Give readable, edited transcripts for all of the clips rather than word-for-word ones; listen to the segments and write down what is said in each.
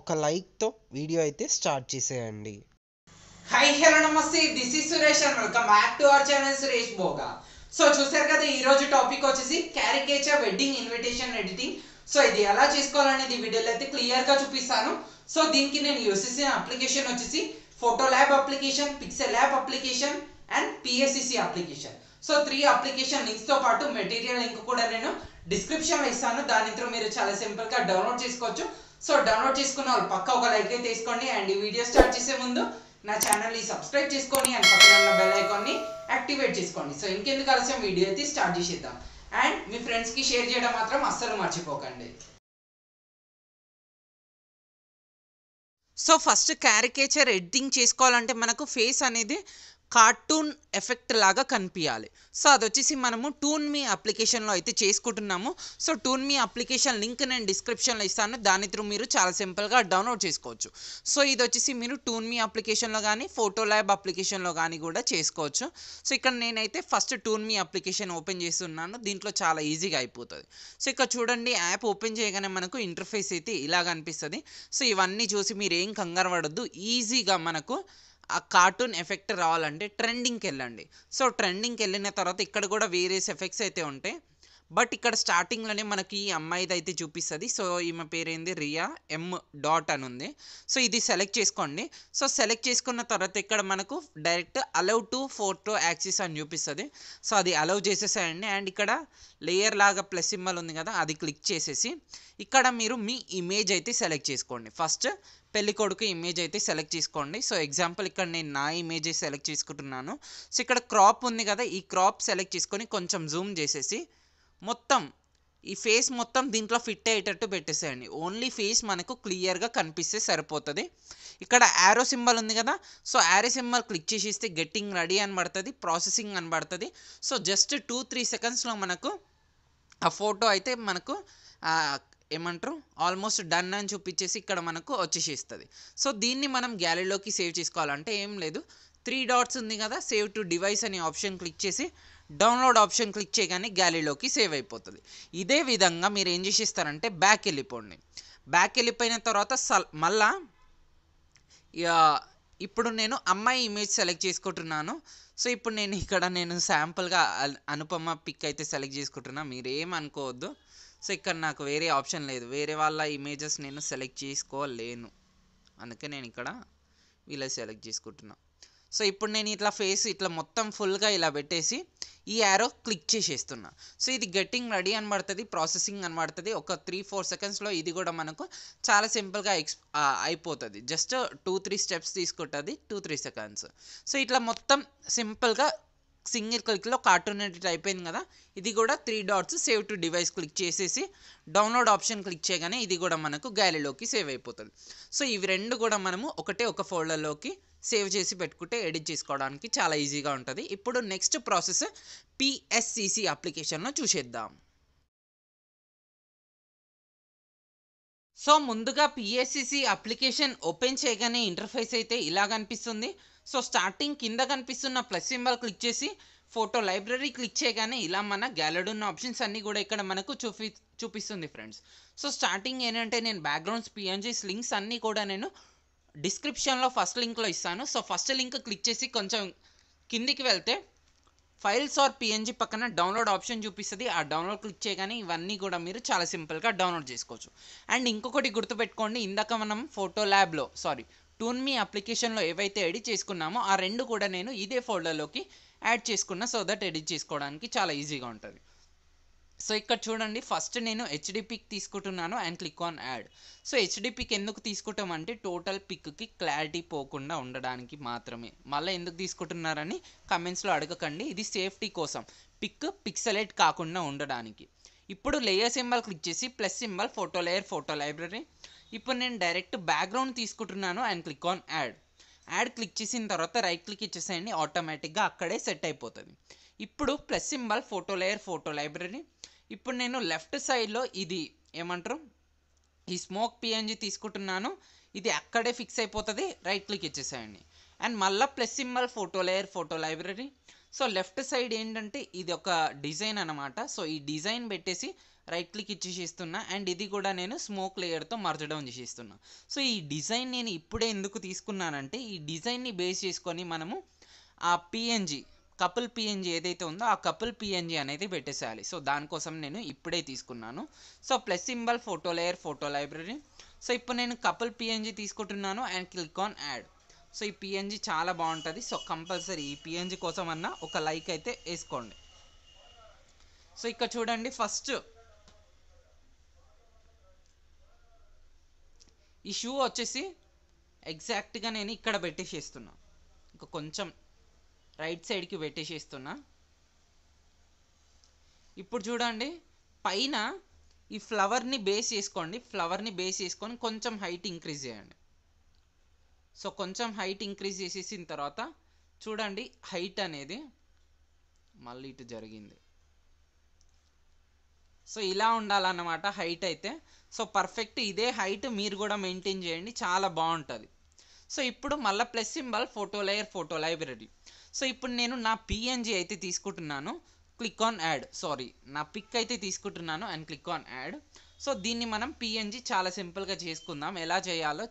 ఒక లైక్ తో వీడియో అయితే స్టార్ట్ చేసేయండి. హై హలో నమస్తే, this is Suresh and welcome back to our channel Suresh Boga. So చూసారు కదా, ఈ రోజు టాపిక్ వచ్చేసి caricature wedding invitation editing. So ఇది ఎలా చేసుకోవాలనేది వీడియోలో అయితే క్లియర్ గా చూపిస్తాను. సో దీనికి నేను యూస్ చేసిన అప్లికేషన్ వచ్చేసి photo lab application, pixel lab application and PSCC application. So 3 application links తో పాటు మెటీరియల్ లింక్ కూడా నేను డిస్క్రిప్షన్ లో ఇస్తాను. దానితో మీరు చాలా సింపుల్ గా డౌన్లోడ్ చేసుకోవచ్చు. సో డౌన్లోడ్ చేసుకున్న వాళ్ళు పక్కా ఒక లైక్ అయితే తీసుకోండి. అండ్ ఈ వీడియో స్టార్ట్ చేసే ముందు నా ఛానల్ ని సబ్స్క్రైబ్ చేసుకోండి అండ్ పక్కన ఉన్న బెల్ ఐకాన్ ని యాక్టివేట్ చేసుకోండి. సో ఇంకెందుకు ఆలస్యం, వీడియో అయితే స్టార్ట్ చేసేద్దాం. అండ్ మీ ఫ్రెండ్స్ కి షేర్ చేయడం మాత్రం అస్సలు మర్చిపోకండి. సో ఫస్ట్ క్యారికేచర్ ఎడిటింగ్ చేసుకోవాలంటే మనకు ఫేస్ అనేది కార్టూన్ ఎఫెక్ట్ లాగా కనిపించాలి. సో అది వచ్చేసి మనము టూన్ మీ అప్లికేషన్లో అయితే చేసుకుంటున్నాము. సో టూన్ మీ అప్లికేషన్ లింక్ నేను డిస్క్రిప్షన్లో ఇస్తాను. దాని త్రూ మీరు చాలా సింపుల్గా డౌన్లోడ్ చేసుకోవచ్చు. సో ఇది వచ్చేసి మీరు టూన్ మీ అప్లికేషన్లో కానీ ఫోటో ల్యాబ్ అప్లికేషన్లో కానీ కూడా చేసుకోవచ్చు. సో ఇక్కడ నేనైతే ఫస్ట్ టూన్ మీ అప్లికేషన్ ఓపెన్ చేస్తున్నాను. దీంట్లో చాలా ఈజీగా అయిపోతుంది. సో ఇక్కడ చూడండి, యాప్ ఓపెన్ చేయగానే మనకు ఇంటర్ఫేస్ అయితే ఇలా కనిపిస్తుంది. సో ఇవన్నీ చూసి మీరు ఏం కంగారు పడొద్దు. ఈజీగా మనకు ఆ కార్టూన్ ఎఫెక్ట్ రావాలంటే ట్రెండింగ్కి వెళ్ళండి. సో ట్రెండింగ్కి వెళ్ళిన తర్వాత ఇక్కడ కూడా వేరియస్ ఎఫెక్ట్స్ అయితే ఉంటాయి. బట్ ఇక్కడ స్టార్టింగ్లోనే మనకి ఈ అమ్మాయిది అయితే చూపిస్తుంది. సో ఈమె పేరేంది, రియా M. అని ఉంది. సో ఇది సెలెక్ట్ చేసుకోండి. సో సెలెక్ట్ చేసుకున్న తర్వాత ఇక్కడ మనకు direct allow to photo access అని చూపిస్తుంది. సో అది అలౌ చేసేసేయండి. అండ్ ఇక్కడ లేయర్ లాగా ప్లస్ సింబల్ ఉంది కదా, అది క్లిక్ చేసేసి ఇక్కడ మీరు మీ ఇమేజ్ అయితే సెలెక్ట్ చేసుకోండి. ఫస్ట్ పెళ్ళికొడుకు ఇమేజ్ అయితే సెలెక్ట్ చేసుకోండి. సో ఎగ్జాంపుల్ ఇక్కడ నేను నా ఇమేజ్ సెలెక్ట్ చేసుకుంటున్నాను. సో ఇక్కడ క్రాప్ ఉంది కదా, ఈ క్రాప్ సెలెక్ట్ చేసుకొని కొంచెం జూమ్ చేసేసి మొత్తం ఈ ఫేస్ మొత్తం దీంట్లో ఫిట్ అయ్యేటట్టు పెట్టేసేయండి. ఓన్లీ ఫేస్ మనకు క్లియర్గా కనిపిస్తే సరిపోతుంది. ఇక్కడ యారో సింబల్ ఉంది కదా, సో యారో సింబల్ క్లిక్ చేసేస్తే గెట్టింగ్ రెడీ అని పడుతుంది, ప్రాసెసింగ్ అని పడుతుంది. సో జస్ట్ 2-3 సెకండ్స్లో మనకు ఆ ఫోటో అయితే మనకు ఏమంటారు ఆల్మోస్ట్ డన్ అని చూపించేసి ఇక్కడ మనకు వచ్చేసేస్తుంది. సో దీన్ని మనం గ్యాలరీలోకి సేవ్ చేసుకోవాలంటే ఏం లేదు, 3 ఉంది కదా, సేవ్ టు డివైస్ అనే ఆప్షన్ క్లిక్ చేసి డౌన్లోడ్ ఆప్షన్ క్లిక్ చేయగానే గ్యాలరీలోకి సేవ్ అయిపోతుంది. ఇదే విధంగా మీరు ఏం చేసేస్తారంటే బ్యాక్ వెళ్ళిపోండి. బ్యాక్ వెళ్ళిపోయిన తర్వాత మళ్ళా ఇప్పుడు నేను అమ్మాయి ఇమేజ్ సెలెక్ట్ చేసుకుంటున్నాను. సో ఇప్పుడు నేను ఇక్కడ శాంపుల్గా అనుపమ పిక్ అయితే సెలెక్ట్ చేసుకుంటున్నా. మీరేం అనుకోవద్దు. సో ఇక్కడ నాకు వేరే ఆప్షన్ లేదు, వేరే వాళ్ళ ఇమేజెస్ నేను సెలెక్ట్ చేసుకోలేను, అందుకే నేను ఇక్కడ వీళ్ళ సెలెక్ట్ చేసుకుంటున్నా. సో ఇప్పుడు నేను ఇట్లా ఫేస్ ఇట్లా మొత్తం ఫుల్గా ఇలా పెట్టేసి ఈ యారో క్లిక్ చేసేస్తున్నా. సో ఇది గెట్టింగ్ రెడీ అని పడుతుంది, ప్రాసెసింగ్ అని పడుతుంది. ఒక 3-4 సెకండ్స్లో ఇది కూడా మనకు చాలా సింపుల్గా అయిపోతుంది. జస్ట్ 2-3 స్టెప్స్ తీసుకుంటుంది, 2-3 సెకండ్స్. సో ఇట్లా మొత్తం సింపుల్గా సింగిల్ క్లిక్లో కార్టూన్ ఎడిట్ అయిపోయింది కదా. ఇది కూడా 3 సేవ్ టు డివైస్ క్లిక్ చేసేసి డౌన్లోడ్ ఆప్షన్ క్లిక్ చేయగానే ఇది కూడా మనకు గ్యాలరీలోకి సేవ్ అయిపోతుంది. సో ఇవి రెండు కూడా మనము ఒక ఫోల్డర్లోకి సేవ్ చేసి పెట్టుకుంటే ఎడిట్ చేసుకోవడానికి చాలా ఈజీగా ఉంటుంది. ఇప్పుడు నెక్స్ట్ ప్రాసెస్ PSCC అప్లికేషన్లో చూసేద్దాం. సో ముందుగా PSCC అప్లికేషన్ ఓపెన్ చేయగానే ఇంటర్ఫేస్ అయితే ఇలా కనిపిస్తుంది. సో స్టార్టింగ్ కింద కనిపిస్తున్న ప్లస్ సింబల్ క్లిక్ చేసి ఫోటో లైబ్రరీ క్లిక్ చేయగానే ఇలా మన గ్యాలరీ ఉన్న ఆప్షన్స్ అన్నీ కూడా ఇక్కడ మనకు చూపిస్తుంది ఫ్రెండ్స్. సో స్టార్టింగ్ ఏంటంటే నేను బ్యాక్గ్రౌండ్స్, PNGs, లింక్స్ అన్నీ కూడా నేను డిస్క్రిప్షన్లో ఫస్ట్ లింక్లో ఇస్తాను. సో ఫస్ట్ లింక్ క్లిక్ చేసి కొంచెం కిందికి వెళ్తే ఫైల్స్ ఆర్ PNG పక్కన డౌన్లోడ్ ఆప్షన్ చూపిస్తుంది. ఆ డౌన్లోడ్ క్లిక్ చేయగానే ఇవన్నీ కూడా మీరు చాలా సింపుల్గా డౌన్లోడ్ చేసుకోవచ్చు. అండ్ ఇంకొకటి గుర్తుపెట్టుకోండి, ఇందాక మనం ఫోటో ల్యాబ్లో టూన్ మీ అప్లికేషన్లో ఏవైతే ఎడిట్ చేసుకున్నామో ఆ రెండు కూడా నేను ఇదే ఫోల్డర్లోకి యాడ్ చేసుకున్నా. సో దట్ ఎడిట్ చేసుకోవడానికి చాలా ఈజీగా ఉంటుంది. సో ఇక్కడ చూడండి, ఫస్ట్ నేను HDPIC తీసుకుంటున్నాను and click on add. So HDPIC ఎందుకు తీసుకుంటామంటే టోటల్ పిక్కి క్లారిటీ పోకుండా ఉండడానికి మాత్రమే. మళ్ళీ ఎందుకు తీసుకుంటున్నారని కమెంట్స్లో అడగకండి, ఇది సేఫ్టీ కోసం, పిక్ పిక్సలేట్ కాకుండా ఉండడానికి. ఇప్పుడు లేయర్ సింబల్ క్లిక్ చేసి plus symbol photo layer, photo library. ఇప్పుడు నేను డైరెక్ట్ బ్యాక్గ్రౌండ్ తీసుకుంటున్నాను and click on add. Add click చేసిన తర్వాత రైట్ క్లిక్ ఇచ్చేసేయండి, ఆటోమేటిక్గా అక్కడే సెట్ అయిపోతుంది. ఇప్పుడు plus symbol photo layer, photo library. ఇప్పుడు నేను లెఫ్ట్ సైడ్లో ఇది ఏమంటారు ఈ స్మోక్ PNG తీసుకుంటున్నాను, ఇది అక్కడే ఫిక్స్ అయిపోతుంది, రైట్ క్లిక్ ఇచ్చేసేయండి. అండ్ మళ్ళీ plus symbol photo layer, photo library. So left side ఏంటంటే ఇది ఒక డిజైన్ అనమాట. సో ఈ డిజైన్ పెట్టేసి राइट क्लिक इच्चेस्तुन्ना एंड इदी कूडा नेनु स्मोक लेयर तो मार्चडम चेस्तुन्ना। सो ई डिजाइन नेनु इप्पुडे एंदुकु तीसुकुन्नानंटे ई डिजाइन नी बेस चेसुकोनि मनमु आ PNG कपल PNG ఏదైతే ఉందో ఆ కపల్ PNG అనేది పెట్టేసాలి। సో దాని కోసం నేను ఇప్పుడే తీసుకున్నాను। So plus symbol photo layer photo library. So ఇప్పుడు నేను కపల్ PNG తీసుకుంటున్నాను and click on add. So ఈ PNG చాలా బాగుంటది। సో కంపల్సరీ ఈ PNG కోసం అన్న ఒక లైక్ అయితే వేసుకోండి। సో ఇక్కడ చూడండి ఫస్ట్ ఈ షూ వచ్చేసి ఎగ్జాక్ట్ గా నేను ఇక్కడ పెట్టేసేస్తున్నా, ఇంకా కొంచెం రైట్ సైడ్ కి పెట్టేసేస్తున్నా। ఇప్పుడు చూడండి పైన ఈ ఫ్లవర్ ని బేస్ చేసుకోండి, ఫ్లవర్ ని బేస్ చేసుకొని కొంచెం హైట్ ఇంక్రీజ్ చేయండి। సో కొంచెం హైట్ ఇంక్రీజ్ చేసేసిన తర్వాత చూడండి హైట్ అనేది మళ్ళీ ఇటు జరిగింది। సో ఇలా ఉండాలన్నమాట హైట్ అయితే। సో పర్ఫెక్ట్ ఇదే హైట్ మీరు కూడా మెయింటైన్ చేయండి, చాలా బాగుంటుంది। సో ఇప్పుడు మళ్ళీ plus symbol photo layer photo library. So ఇప్పుడు నేను నా PNG అయితే తీసుకుంటున్నాను, క్లిక్ ఆన్ యాడ్, సారీ నా పిక్ అయితే తీసుకుంటున్నాను and click on add. So దీన్ని మనం PNG చాలా సింపుల్గా చేసుకుందాం, ఎలా చేయాలో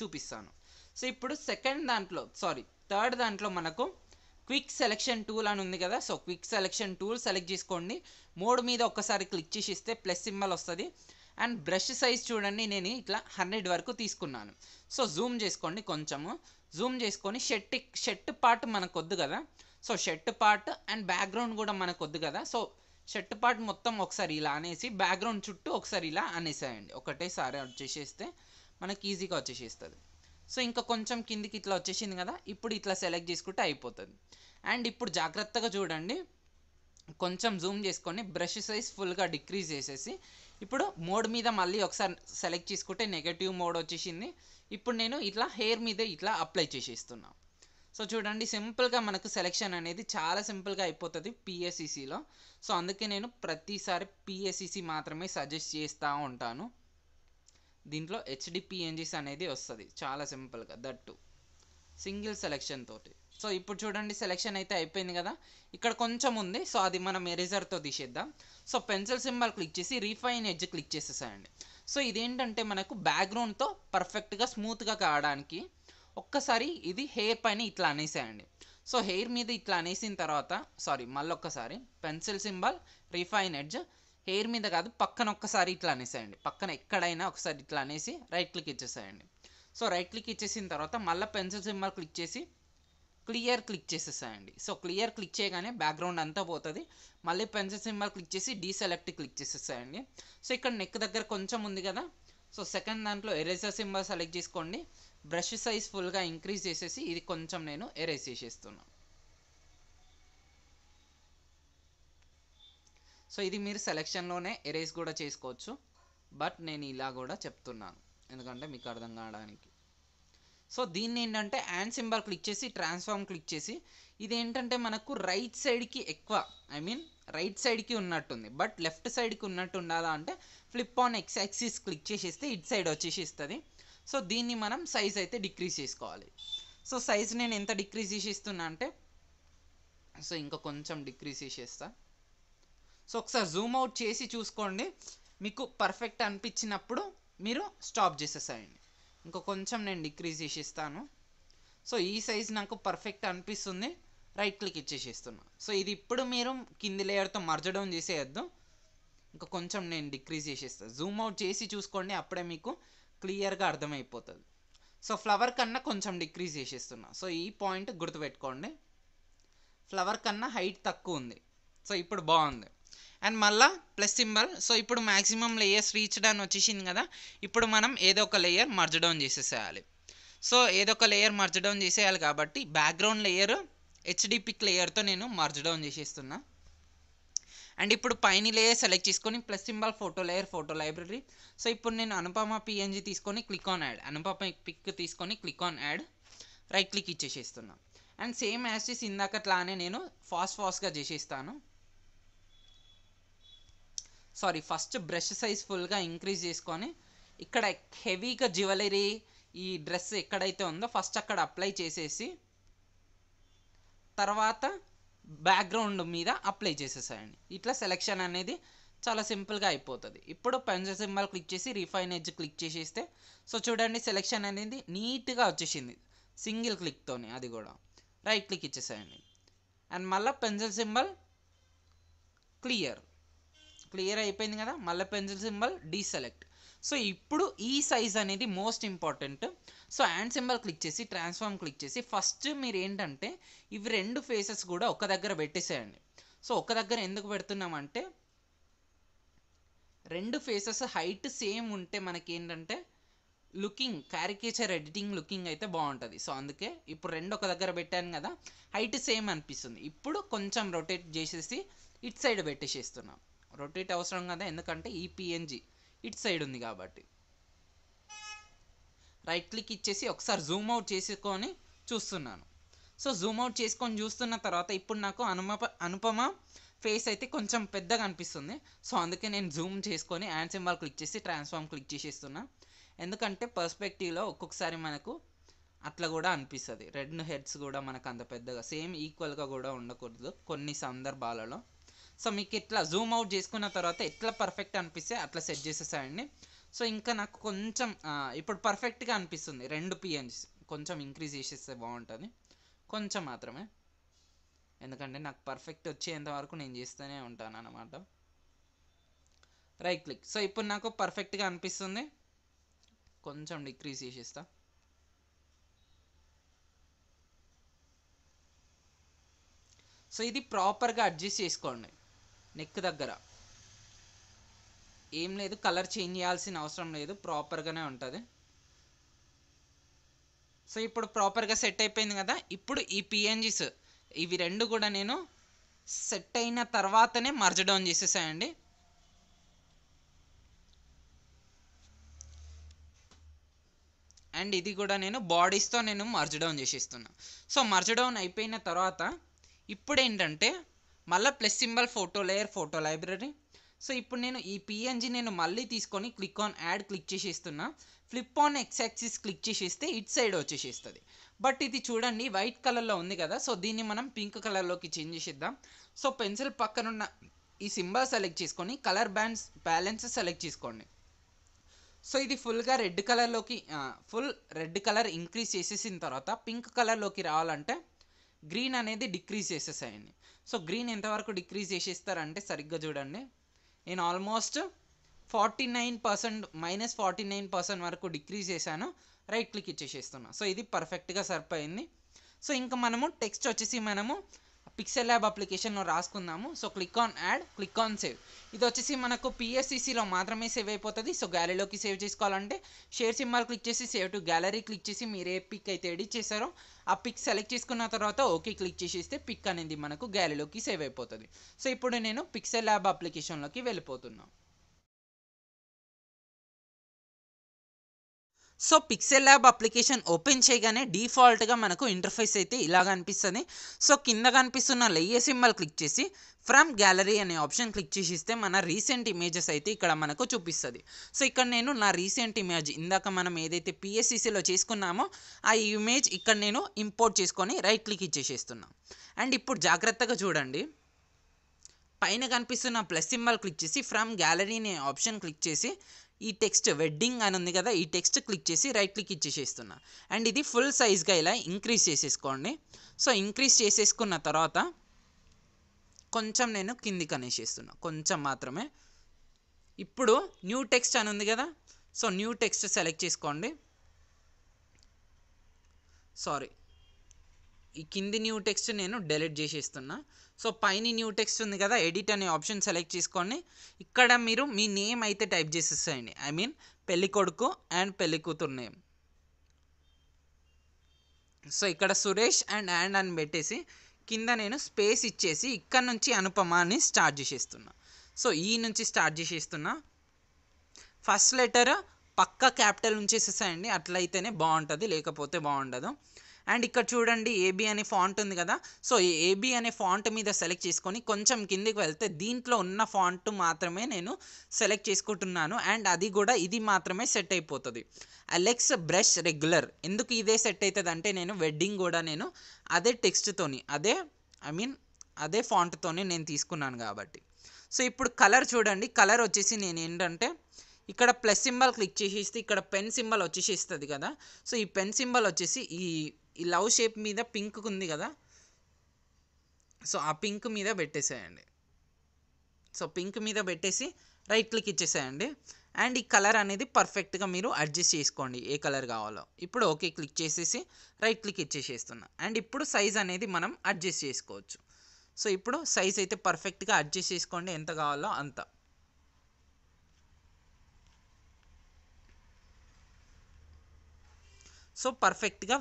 చూపిస్తాను। సో ఇప్పుడు సెకండ్ దాంట్లో సారీ థర్డ్ దాంట్లో మనకు క్విక్ సెలెక్షన్ టూల్ అని ఉంది కదా। So quick selection tool select చేసుకోండి, మోడ్ మీద ఒక్కసారి క్లిక్ చేసి ఇస్తే ప్లస్ సింబల్ వస్తుంది అండ్ బ్రష్ సైజ్ చూడండి నేను ఇట్లా 100 వరకు తీసుకున్నాను। సో జూమ్ చేసుకోండి, కొంచెము జూమ్ చేసుకొని షర్ట్ పార్ట్ మనకు వద్దు కదా, so shirt part and background కూడా మనకు వద్దు కదా। సో షర్ట్ పార్ట్ మొత్తం ఒకసారి ఇలా అనేసి బ్యాక్గ్రౌండ్ చుట్టూ ఒకసారి ఇలా అనేసేయండి, ఒకటేసారి వచ్చేసేస్తే మనకి ఈజీగా వచ్చేసేస్తుంది। సో ఇంకా కొంచెం కిందికి ఇట్లా వచ్చేసింది కదా, ఇప్పుడు ఇట్లా సెలెక్ట్ చేసుకుంటే అయిపోతుంది। అండ్ ఇప్పుడు జాగ్రత్తగా చూడండి, కొంచెం జూమ్ చేసుకొని బ్రష్ సైజ్ ఫుల్గా డిక్రీజ్ చేసేసి ఇప్పుడు మోడ్ మీద మళ్ళీ ఒకసారి సెలెక్ట్ చేసుకుంటే నెగటివ్ మోడ్ వచ్చేసింది। ఇప్పుడు నేను ఇట్లా హెయిర్ మీద ఇట్లా అప్లై చేసేస్తున్నా। సో చూడండి సింపుల్గా మనకు సెలెక్షన్ అనేది చాలా సింపుల్గా అయిపోతుంది PSCCలో। సో అందుకే నేను ప్రతిసారి PSCC మాత్రమే సజెస్ట్ చేస్తూ ఉంటాను, దీంట్లో HDPNGs అనేది వస్తుంది చాలా సింపుల్గా, దట్టు సింగిల్ సెలెక్షన్ తోటి। సో ఇప్పుడు చూడండి సెలెక్షన్ అయితే అయిపోయింది కదా, ఇక్కడ కొంచెం ఉంది సో అది మనం ఎరేజర్తో తీసేద్దాం। సో పెన్సిల్ సింబల్ క్లిక్ చేసి రీఫైన్ ఎడ్జ్ క్లిక్ చేసేసాయండి। సో ఇదేంటంటే మనకు బ్యాక్గ్రౌండ్తో పర్ఫెక్ట్గా స్మూత్గా కావడానికి ఒక్కసారి ఇది హెయిర్ పైన ఇట్లా అనేసేయండి। సో హెయిర్ మీద ఇట్లా అనేసిన తర్వాత సారీ మళ్ళొక్కసారి pencil symbol refine edge hair మీద కాదు పక్కన ఒక్కసారి ఇట్లా అనేసేయండి, పక్కన ఎక్కడైనా ఒకసారి ఇట్లా అనేసి రైట్ క్లిక్ ఇచ్చేసేయండి। సో రైట్ క్లిక్ ఇచ్చేసిన తర్వాత మళ్ళీ పెన్సిల్ సింబల్ క్లిక్ చేసి క్లియర్ క్లిక్ చేసేసేయండి। సో క్లియర్ క్లిక్ చేయగానే బ్యాక్గ్రౌండ్ అంతా పోతుంది, మళ్ళీ పెన్సిల్ సింబల్ క్లిక్ చేసి డీసెలెక్ట్ క్లిక్ చేసేసేయండి। సో ఇక్కడ నెక్ దగ్గర కొంచెం ఉంది కదా, సో సెకండ్ దాంట్లో ఎరేజర్ సింబల్ సెలెక్ట్ చేసుకోండి, బ్రష్ సైజ్ ఫుల్గా ఇంక్రీజ్ చేసేసి ఇది కొంచెం నేను ఎరేజ్ చేసేస్తున్నాను। సో ఇది మీరు సెలెక్షన్లోనే ఎరేజ్ కూడా చేసుకోవచ్చు, బట్ నేను ఇలా కూడా చెప్తున్నాను ఎందుకంటే మీకు అర్థం కావడానికి। సో దీన్ని ఏంటంటే హ్యాండ్ సింబల్ క్లిక్ చేసి ట్రాన్స్ఫార్మ్ క్లిక్ చేసి ఇది ఏంటంటే మనకు రైట్ సైడ్కి ఎక్కువ రైట్ సైడ్కి ఉన్నట్టుంది, బట్ లెఫ్ట్ సైడ్కి ఉన్నట్టు ఉండాలా అంటే flip on X axis click చేసేస్తే ఇటు సైడ్ వచ్చేసి ఇస్తుంది। సో దీన్ని మనం సైజ్ అయితే డిక్రీజ్ చేసుకోవాలి। సో సైజ్ నేను ఎంత డిక్రీజ్ చేసేస్తున్నా అంటే సో ఇంకా కొంచెం డిక్రీజ్ చేసేస్తా। సో ఒకసారి జూమ్ అవుట్ చేసి చూసుకోండి, మీకు పర్ఫెక్ట్ అనిపించినప్పుడు మీరు స్టాప్ చేసేసేయండి। ఇంకో కొంచెం నేను డిక్రీజ్ చేసేస్తాను। సో ఈ సైజ్ నాకు పర్ఫెక్ట్ అనిపిస్తుంది, రైట్ క్లిక్ ఇచ్చేసేస్తున్నా। సో ఇది ఇప్పుడు మీరు కింది లేయర్తో మర్జడం చేసేయద్దు, ఇంకా కొంచెం నేను డిక్రీజ్ చేసేస్తాను, జూమ్ అవుట్ చేసి చూసుకోండి అప్పుడే మీకు క్లియర్గా అర్థమైపోతుంది। సో ఫ్లవర్ కన్నా కొంచెం డిక్రీజ్ చేసేస్తున్నా, సో ఈ పాయింట్ గుర్తుపెట్టుకోండి, ఫ్లవర్ కన్నా హైట్ తక్కువ ఉంది। సో ఇప్పుడు బాగుంది అండ్ మళ్ళీ ప్లస్ సింబల్। సో ఇప్పుడు మ్యాక్సిమం లేయర్స్ రీచ్ డౌన్ వచ్చేసింది కదా, ఇప్పుడు మనం ఏదో ఒక లేయర్ మర్జ్ డౌన్ చేసేసేయాలి। సో ఏదో ఒక లేయర్ మర్జ్ డౌన్ చేసేయాలి కాబట్టి బ్యాక్గ్రౌండ్ లేయర్ HD పిక్ లేయర్తో నేను మర్జ్ డౌన్ చేసేస్తున్నా। అండ్ ఇప్పుడు పైన లేయర్ సెలెక్ట్ చేసుకొని plus symbol photo layer photo library. So ఇప్పుడు నేను అనుపమ PNG తీసుకొని click on add, Anupama pic తీసుకొని click on add, right click ఇచ్చేసేస్తున్నా అండ్ సేమ్ యాస్టీస్ ఇందాకట్లానే నేను ఫాస్ట్గా చేసేస్తాను। సారీ ఫస్ట్ బ్రష్ సైజ్ ఫుల్గా ఇంక్రీజ్ చేసుకొని ఇక్కడ హెవీగా జ్యువెలరీ ఈ డ్రెస్ ఎక్కడైతే ఉందో ఫస్ట్ అక్కడ అప్లై చేసేసి తర్వాత బ్యాక్గ్రౌండ్ మీద అప్లై చేసేసేయండి, ఇట్లా సెలెక్షన్ అనేది చాలా సింపుల్ గా అయిపోతది। ఇప్పుడు పెన్సిల్ సింబల్ క్లిక్ చేసి రిఫైన్ ఎడ్జ్ క్లిక్ చేసిస్తే సో చూడండి సెలెక్షన్ అనేది నీట్ గా వచ్చేసింది సింగిల్ క్లిక్ తోనే, అది కూడా రైట్ క్లిక్ ఇచ్చేసేయండి అండ్ మళ్ళీ పెన్సిల్ సింబల్ క్లియర్ క్లియర్ అయిపోయింది కదా, మళ్ళీ పెన్సిల్ సింబల్ డీసెలెక్ట్। సో ఇప్పుడు ఈ సైజ్ అనేది most important. So hand symbol click చేసి ట్రాన్స్ఫార్మ్ క్లిక్ చేసి ఫస్ట్ మీరు ఏంటంటే ఇవి రెండు ఫేసెస్ కూడా ఒక దగ్గర పెట్టేసేయండి। సో ఒక దగ్గర ఎందుకు పెడుతున్నామంటే రెండు ఫేసెస్ హైట్ సేమ్ ఉంటే మనకి ఏంటంటే లుకింగ్ క్యారికేచర్ ఎడిటింగ్ లుకింగ్ అయితే బాగుంటుంది। సో అందుకే ఇప్పుడు రెండు ఒక దగ్గర పెట్టాను కదా హైట్ సేమ్ అనిపిస్తుంది, ఇప్పుడు కొంచెం రొటేట్ చేసేసి ఇట్ సైడ్ పెట్టేసేస్తున్నాం। రొటేట్ అవసరం కదా ఎందుకంటే ఈ పిఎన్జీ ఇట్ సైడ్ ఉంది కాబట్టి రైట్ క్లిక్ ఇచ్చేసి ఒకసారి జూమ్ అవుట్ చేసుకొని చూస్తున్నాను। సో జూమ్ అవుట్ చేసుకొని చూస్తున్న తర్వాత ఇప్పుడు నాకు అనుపమ ఫేస్ అయితే కొంచెం పెద్దగా అనిపిస్తుంది। సో అందుకే నేను జూమ్ చేసుకొని హ్యాండ్ సింబల్ క్లిక్ చేసి ట్రాన్స్ఫార్మ్ క్లిక్ చేసేస్తున్నా, ఎందుకంటే పర్స్పెక్టివ్లో ఒక్కొక్కసారి మనకు అట్లా కూడా అనిపిస్తుంది, రెండు హెడ్స్ కూడా మనకు అంత పెద్దగా సేమ్ ఈక్వల్గా కూడా ఉండకూడదు కొన్ని సందర్భాలలో। సో మీకు ఇట్లా జూమ్ అవుట్ చేసుకున్న తర్వాత ఎట్లా పర్ఫెక్ట్ అనిపిస్తే అట్లా సెట్ చేసేసాయండి। సో ఇంకా నాకు కొంచెం ఇప్పుడు పర్ఫెక్ట్గా అనిపిస్తుంది, రెండు పిఎన్జీస్ కొంచెం ఇంక్రీజ్ చేసేస్తే బాగుంటుంది కొంచెం మాత్రమే, ఎందుకంటే నాకు పర్ఫెక్ట్ వచ్చేంత వరకు నేను చేస్తూనే ఉంటాను అన్నమాట। రైట్ క్లిక్, సో ఇప్పుడు నాకు పర్ఫెక్ట్గా అనిపిస్తుంది, కొంచెం డిక్రీజ్ చేసేస్తా। సో ఇది ప్రాపర్గా అడ్జస్ట్ చేసుకోండి నెక్ దగ్గర, ఏం లేదు కలర్ చేంజ్ చేయాల్సిన అవసరం లేదు ప్రాపర్గానే ఉంటుంది। సో ఇప్పుడు ప్రాపర్గా సెట్ అయిపోయింది కదా, ఇప్పుడు ఈ పిఎన్జీస్ ఇవి రెండు కూడా నేను సెట్ అయిన తర్వాతనే మర్జ్ డౌన్ చేసేసాయండి। అండ్ ఇది కూడా నేను బాడీస్తో నేను మర్జ్ డౌన్ చేసేస్తున్నా। సో మర్జ్ డౌన్ అయిపోయిన తర్వాత ఇప్పుడు ఏంటంటే మళ్ళీ plus symbol photo layer photo library. So ఇప్పుడు నేను ఈ పిఎన్జీ నేను మళ్ళీ తీసుకొని క్లిక్ ఆన్ యాడ్ క్లిక్ చేసేస్తున్నా, flip on X axis click చేసేస్తే ఇట్ సైడ్ వచ్చేసేస్తుంది। బట్ ఇది చూడండి వైట్ కలర్లో ఉంది కదా, సో దీన్ని మనం పింక్ కలర్లోకి చేంజ్ చేసేద్దాం। సో పెన్సిల్ పక్కనున్న ఈ సింబల్ సెలెక్ట్ చేసుకొని కలర్ బ్యాండ్స్ బ్యాలెన్స్ సెలెక్ట్ చేసుకోండి। సో ఇది ఫుల్గా రెడ్ కలర్లోకి ఫుల్ రెడ్ కలర్ ఇంక్రీజ్ చేసేసిన తర్వాత పింక్ కలర్లోకి రావాలంటే గ్రీన్ అనేది డిక్రీజ్ చేసేసాయండి। సో గ్రీన్ ఎంతవరకు డిక్రీజ్ చేసేస్తారంటే సరిగ్గా చూడండి, నేను ఆల్మోస్ట్ 49% -49% వరకు డిక్రీజ్ చేశాను, రైట్ క్లిక్ ఇచ్చేసేస్తున్నా। సో ఇది పర్ఫెక్ట్గా సరిపోయింది। సో ఇంకా మనము టెక్స్ట్ వచ్చేసి మనము పిక్సెల్ ల్యాబ్ అప్లికేషన్లో రాసుకుందాము। So click on add click on save, ఇది వచ్చేసి మనకు పిఎస్సిసిలో మాత్రమే సేవ్ అయిపోతుంది। సో గ్యాలరీలోకి సేవ్ చేసుకోవాలంటే షేర్ సింబల్ క్లిక్ చేసి సేవ్ టు గ్యాలరీ క్లిక్ చేసి మీరు ఏ పిక్ అయితే ఎడిట్ చేశారో ఆ పిక్ సెలెక్ట్ చేసుకున్న తర్వాత ఓకే క్లిక్ చేసేస్తే పిక్ అనేది మనకు గ్యాలరీలోకి సేవ్ అయిపోతుంది। సో ఇప్పుడు నేను పిక్సెల్ ల్యాబ్ అప్లికేషన్లోకి వెళ్ళిపోతున్నాను। So pixel lab application open చేయగానే డిఫాల్ట్గా మనకు ఇంటర్ఫేస్ అయితే ఇలా కనిపిస్తుంది। సో కింద కనిపిస్తున్న లేయర్ సింబల్ క్లిక్ చేసి ఫ్రమ్ గ్యాలరీ అనే ఆప్షన్ క్లిక్ చేసిస్తే మన రీసెంట్ ఇమేజెస్ అయితే ఇక్కడ మనకు చూపిస్తుంది। సో ఇక్కడ నేను నా రీసెంట్ ఇమేజ్ ఇందాక మనం ఏదైతే పిఎస్సిసిలో చేసుకున్నామో ఆ ఇమేజ్ ఇక్కడ నేను ఇంపోర్ట్ చేసుకొని రైట్ క్లిక్ ఇచ్చేసేస్తున్నాను। అండ్ ఇప్పుడు జాగ్రత్తగా చూడండి, పైన కనిపిస్తున్న ప్లస్ సింబల్ క్లిక్ చేసి ఫ్రమ్ గ్యాలరీ అనే ఆప్షన్ క్లిక్ చేసి ఈ టెక్స్ట్ వెడ్డింగ్ అని ఉంది కదా ఈ టెక్స్ట్ క్లిక్ చేసి రైట్ క్లిక్ ఇచ్చేసేస్తున్నా అండ్ ఇది ఫుల్ సైజ్గా ఇలా ఇంక్రీజ్ చేసేసుకోండి। సో ఇంక్రీజ్ చేసేసుకున్న తర్వాత కొంచెం నేను కిందికి అనేసేస్తున్నా కొంచెం మాత్రమే। ఇప్పుడు న్యూ టెక్స్ట్ అని ఉంది కదా, సో న్యూ టెక్స్ట్ సెలెక్ట్ చేసుకోండి, సారీ ఈ కింది న్యూ టెక్స్ట్ నేను డెలీట్ చేసేస్తున్నా। సో పైన న్యూ టెక్స్ట్ ఉంది కదా ఎడిట్ అనే ఆప్షన్ సెలెక్ట్ చేసుకోండి, ఇక్కడ మీరు మీ నేమ్ అయితే టైప్ చేసేసేయండి, ఐ మీన్ పెళ్లి కొడుకు అండ్ పెళ్లి కూతురు నేమ్। సో ఇక్కడ సురేష్ అండ్ అండ్ అని పెట్టేసి కింద నేను స్పేస్ ఇచ్చేసి ఇక్కడ నుంచి అనుపమాని స్టార్ట్ చేసేస్తున్నా। సో ఈ నుంచి స్టార్ట్ చేసేస్తున్నా, ఫస్ట్ లెటర్ పక్కా క్యాపిటల్ ఉంచేసేసేయండి, అట్లయితేనే బాగుంటుంది లేకపోతే బాగుండదు। అండ్ ఇక్కడ చూడండి ఏబీ అనే ఫాంట్ ఉంది కదా, సో ఈ ఏబీ అనే ఫాంట్ మీద సెలెక్ట్ చేసుకొని కొంచెం కిందికి వెళ్తే దీంట్లో ఉన్న ఫాంట్ మాత్రమే నేను సెలెక్ట్ చేసుకుంటున్నాను అండ్ అది కూడా ఇది మాత్రమే సెట్ అయిపోతుంది అలెక్స్ బ్రష్ రెగ్యులర్। ఎందుకు ఇదే సెట్ అవుతుంది అంటే నేను వెడ్డింగ్ కూడా నేను అదే టెక్స్ట్తోని అదే ఐ మీన్ అదే ఫాంట్తోని నేను తీసుకున్నాను కాబట్టి। सो इप्पुडु कलर चूडंडी कलर वच्चेसी नेनु एंटंटे इक्कड प्लस सिंबल क्लिक चेसिस्ते इक्कड पेन सिंबल वच्चेसी इस्तदी कदा। सो ई पेन सिंबल वच्चेसी ई लव शेप मीद पिंक कुंदी कदा। सो आ पिंक मीद पेट्टेसेयंडी। सो पिंक मीद पेट्टेसी राइट क्लिक इच्चेसेयंडी అండ్ ఈ కలర్ అనేది పర్ఫెక్ట్ గా మీరు అడ్జస్ట్ చేసుకోండి ఏ కలర్ కావాలో। ఇప్పుడు ఓకే క్లిక్ చేసేసి రైట్ క్లిక్ ఇచ్చేసేస్తున్నా అండ్ ఇప్పుడు సైజ్ అనేది మనం అడ్జస్ట్ చేసుకోవచ్చు। సో ఇప్పుడు సైజ్ అయితే పర్ఫెక్ట్ గా అడ్జస్ట్ చేసుకోండి ఎంత కావాలో అంత। సో పర్ఫెక్ట్ గా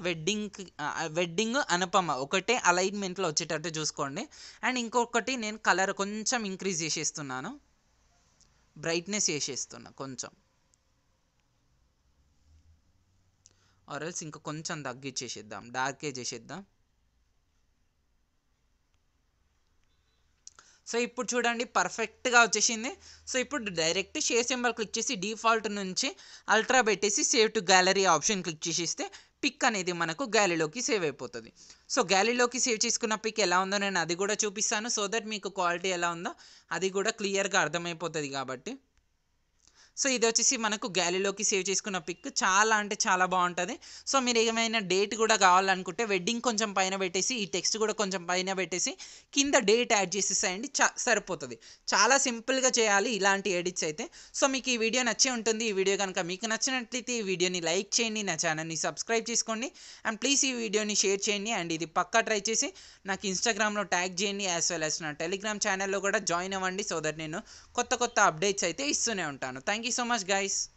వెడ్డింగ్ అనుపమ ఒకటే అలైన్మెంట్ లో వచ్చేటట్టు చూసుకోండి। అండ్ ఇంకొకటి నేను కలర్ కొంచెం ఇంక్రీజ్ చేసేస్తున్నాను బ్రైట్నెస్ చేసేస్తున్నా కొంచెం ఆర్ఎల్స్ ఇంకా కొంచెం తగ్గించేసేద్దాం డార్కే చేసేద్దాం। సో ఇప్పుడు చూడండి పర్ఫెక్ట్ గా వచ్చేసింది। సో ఇప్పుడు డైరెక్ట్ షేర్ సింబల్ క్లిక్ చేసి డిఫాల్ట్ నుంచి అల్ట్రా పెట్టేసి save to gallery option click చేసిస్తే పిక్ అనేది మనకు గ్యాలరీలోకి సేవ్ అయిపోతుంది। సో గ్యాలరీలోకి సేవ్ చేసుకున్న పిక్ ఎలా ఉందో నేను అది కూడా చూపిస్తాను సో దట్ మీకు క్వాలిటీ ఎలా ఉందో అది కూడా క్లియర్గా అర్థమైపోతుంది కాబట్టి। సో ఇది వచ్చేసి మనకు గ్యాలరీలోకి సేవ్ చేసుకున్న పిక్ చాలా అంటే చాలా బాగుంటుంది। సో మీరు ఏమైనా డేట్ కూడా కావాలనుకుంటే వెడ్డింగ్ కొంచెం పైన పెట్టేసి ఈ టెక్స్ట్ కూడా కొంచెం పైన పెట్టేసి కింద డేట్ యాడ్ చేసేసేయండి సరిపోతుంది। చాలా సింపుల్గా చేయాలి ఇలాంటి ఎడిట్స్ అయితే। సో మీకు ఈ వీడియో నచ్చే ఉంటుంది। ఈ వీడియో కనుక మీకు నచ్చినట్లయితే ఈ వీడియోని లైక్ చేయండి, నా ఛానల్ని సబ్స్క్రైబ్ చేసుకోండి అండ్ ప్లీజ్ ఈ వీడియోని షేర్ చేయండి అండ్ ఇది పక్కా ట్రై చేసి నాకు ఇన్స్టాగ్రామ్లో ట్యాగ్ చేయండి యాజ్ వెల్ యాజ్ నా టెలిగ్రామ్ ఛానల్లో కూడా జాయిన్ అవ్వండి సో దట్ నేను కొత్త కొత్త అప్డేట్స్ అయితే ఇస్తూనే ఉంటాను। Thank you so much guys।